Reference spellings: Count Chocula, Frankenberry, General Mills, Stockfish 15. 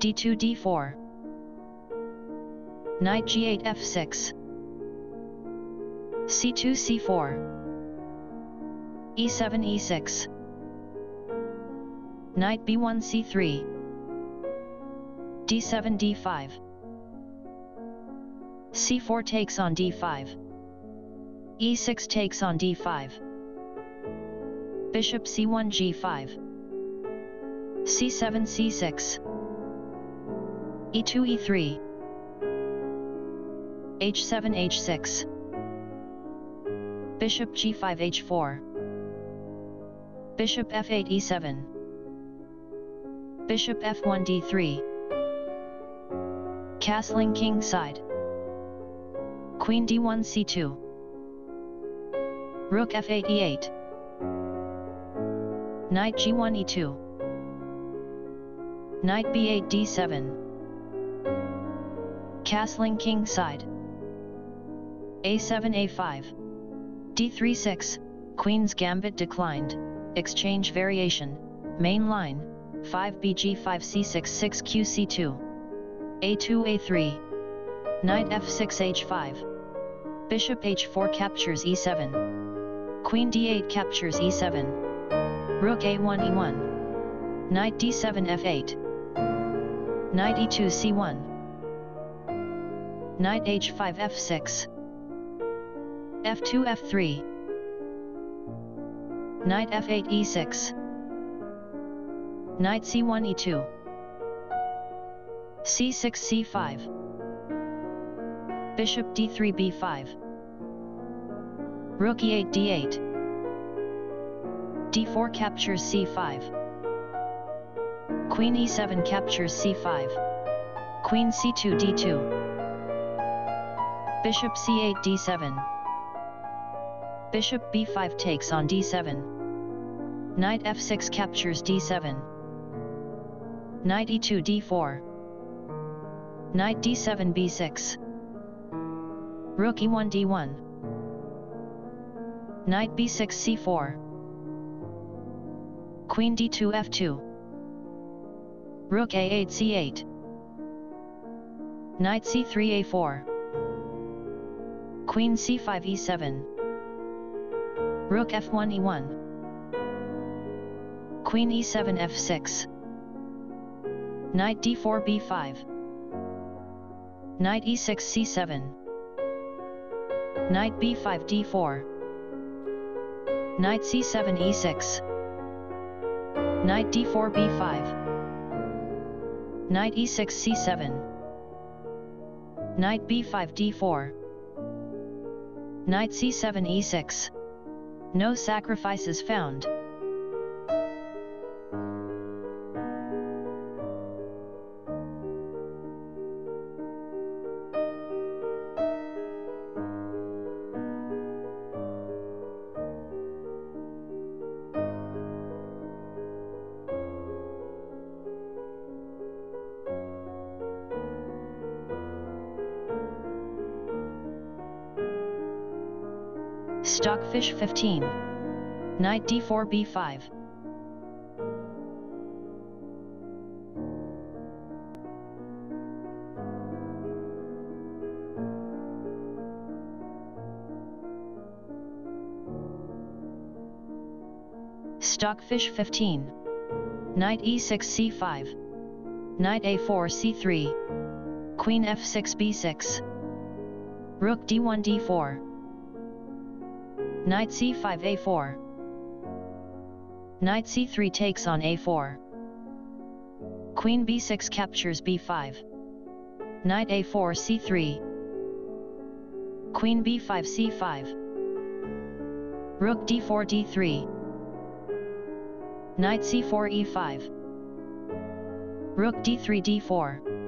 d2 d4, knight g8 f6, c2 c4, e7 e6, knight b1 c3, d7 d5, c4 takes on d5, e6 takes on d5, bishop c1 g5, c7 c6, e2 e3, h7 h6, bishop g5 h4, bishop f8 e7, bishop f1 d3, castling king side, queen d1 c2, rook f8 e8, knight g1 e2, knight b8 d7, castling king side, a7 a5, d3 6, queen's gambit declined, exchange variation, main line, 5b g5 c6 6q c2, a2 a3, knight f6 h5, bishop h4 captures e7, queen d8 captures e7, rook a1 e1, knight d7 f8, knight e2 c1, knight h5 f6, f2 f3, knight f8 e6, knight c1 e2, c6 c5, bishop d3 b5, rook e8 d8, d4 captures c5, queen e7 captures c5, queen c2 d2, bishop c8 d7, bishop b5 takes on d7, knight f6 captures d7, knight e2 d4, knight d7 b6, rook e1 d1, knight b6 c4, queen d2 f2, rook a8 c8, knight c3 a4, queen c5 e7, rook f1 e1, queen e7 f6, knight d4 b5, knight e6 c7, knight b5 d4, knight c7 e6, knight d4 b5, knight e6 c7, knight b5 d4, knight c7 e6, no sacrifices found. Stockfish 15, knight d4 b5. Stockfish 15, knight e6 c5, knight a4 c3, queen f6 b6, rook d1 d4, knight c5 a4, knight c3 takes on a4, queen b6 captures b5, knight a4 c3, queen b5 c5, rook d4 d3, knight c4 e5, rook d3 d4,